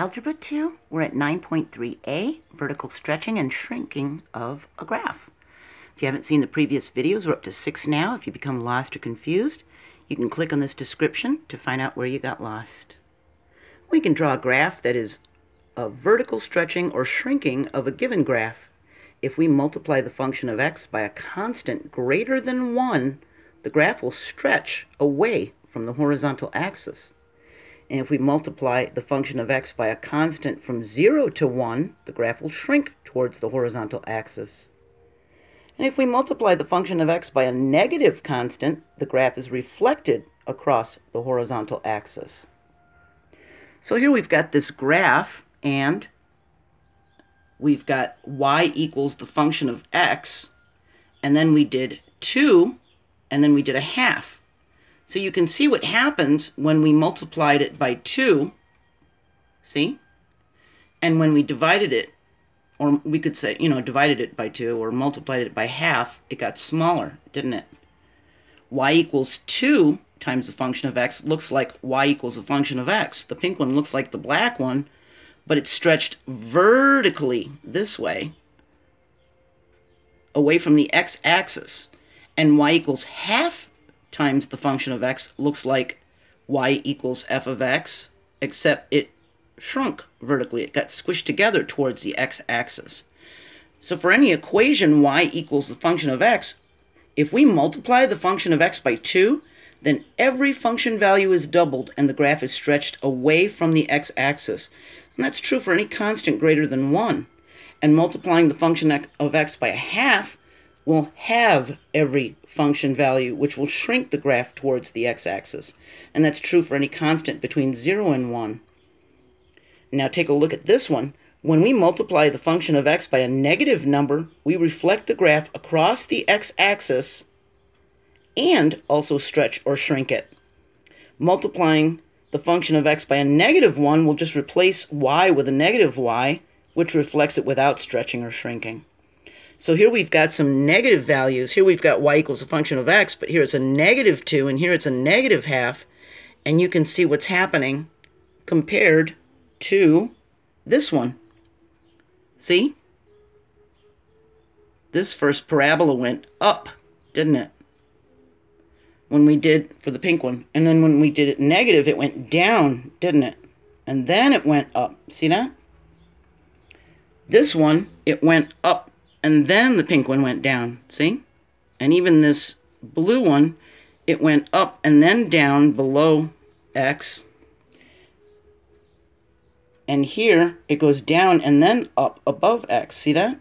Algebra II, we're at 9.3a, vertical stretching and shrinking of a graph. If you haven't seen the previous videos, we're up to 6 now. If you become lost or confused, you can click on this description to find out where you got lost. We can draw a graph that is a vertical stretching or shrinking of a given graph. If we multiply the function of x by a constant greater than 1, the graph will stretch away from the horizontal axis. And if we multiply the function of x by a constant from 0 to 1, the graph will shrink towards the horizontal axis. And if we multiply the function of x by a negative constant, the graph is reflected across the horizontal axis. So here we've got this graph, and we've got y equals the function of x, and then we did 2, and then we did a half. So you can see what happened when we multiplied it by 2, see? And when we divided it, or we could say, divided it by 2 or multiplied it by half, it got smaller, didn't it? Y equals 2 times the function of x looks like y equals the function of x. The pink one looks like the black one, but it's stretched vertically this way, away from the x-axis. And y equals half times the function of x looks like y equals f of x, except it shrunk vertically. It got squished together towards the x-axis. So for any equation y equals the function of x, if we multiply the function of x by 2, then every function value is doubled and the graph is stretched away from the x-axis. And that's true for any constant greater than 1. And multiplying the function of x by a half will halve every function value, which will shrink the graph towards the x-axis. And that's true for any constant between 0 and 1. Now take a look at this one. When we multiply the function of x by a negative number, we reflect the graph across the x-axis and also stretch or shrink it. Multiplying the function of x by a negative 1 will just replace y with a negative y, which reflects it without stretching or shrinking. So here we've got some negative values. Here we've got y equals a function of x, but here it's a negative 2, and here it's a negative half. And you can see what's happening compared to this one. See? This first parabola went up, didn't it? When we did for the pink one. And then when we did it negative, it went down, didn't it? And then it went up. See that? This one, it went up. And then the pink one went down, see? And even this blue one, it went up and then down below x. And here, it goes down and then up above x, see that?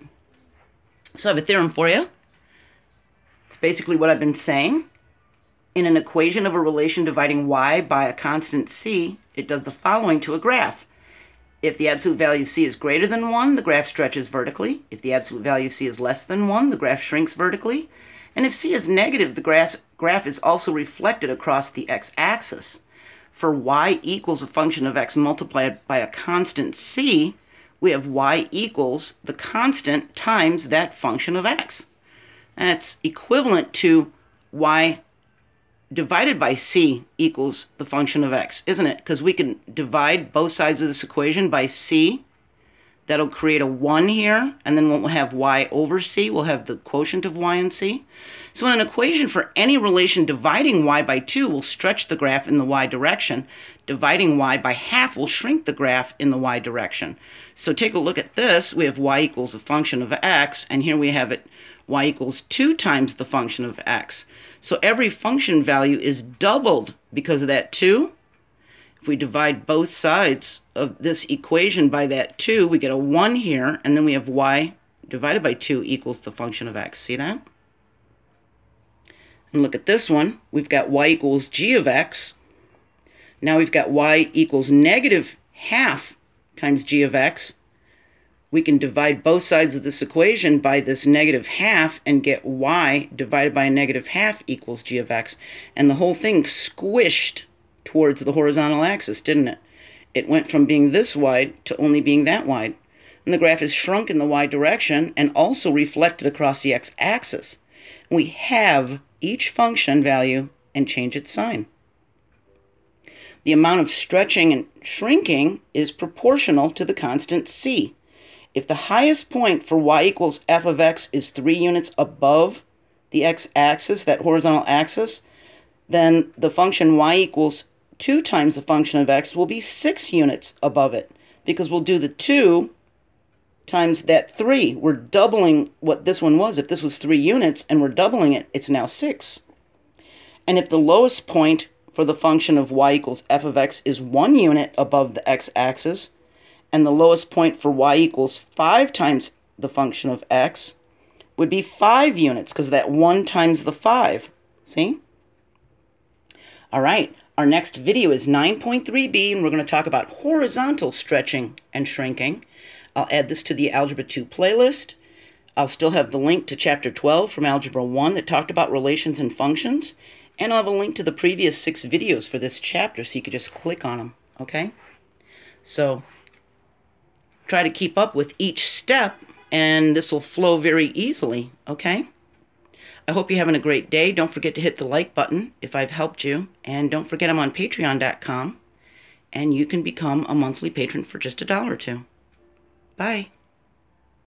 So I have a theorem for you. It's basically what I've been saying. In an equation of a relation dividing y by a constant c, it does the following to a graph. If the absolute value c is greater than 1, the graph stretches vertically. If the absolute value c is less than 1, the graph shrinks vertically. And if c is negative, the graph is also reflected across the x-axis. For y equals a function of x multiplied by a constant c, we have y equals the constant times that function of x. And that's equivalent to y divided by c equals the function of x, isn't it? Because we can divide both sides of this equation by c. That'll create a 1 here, and then we'll have y over c. We'll have the quotient of y and c. So in an equation for any relation dividing y by 2 will stretch the graph in the y direction. Dividing y by half will shrink the graph in the y direction. So take a look at this. We have y equals the function of x, and here we have it y equals 2 times the function of x. So every function value is doubled because of that 2. If we divide both sides of this equation by that 2, we get a 1 here, and then we have y divided by 2 equals the function of x. See that? And look at this one. We've got y equals g of x. Now we've got y equals negative half times g of x. We can divide both sides of this equation by this negative half and get y divided by a negative half equals g of x. And the whole thing squished towards the horizontal axis, didn't it? It went from being this wide to only being that wide. And the graph is shrunk in the y direction and also reflected across the x-axis. We halve each function value and change its sign. the amount of stretching and shrinking is proportional to the constant c. If the highest point for y equals f of x is 3 units above the x-axis, that horizontal axis, then the function y equals 2 times the function of x will be 6 units above it, because we'll do the 2 times that 3. We're doubling what this one was. If this was 3 units and we're doubling it, it's now 6. And if the lowest point for the function of y equals f of x is 1 unit above the x-axis, and the lowest point for y equals 5 times the function of x would be 5 units, because that 1 times the 5. See? All right, our next video is 9.3b, and we're going to talk about horizontal stretching and shrinking. I'll add this to the Algebra 2 playlist. I'll still have the link to Chapter 12 from Algebra 1 that talked about relations and functions, and I'll have a link to the previous 6 videos for this chapter, so you can just click on them, okay? So try to keep up with each step, and this will flow very easily, okay? I hope you're having a great day. Don't forget to hit the like button if I've helped you, and don't forget I'm on patreon.com, and you can become a monthly patron for just $1 or 2. Bye.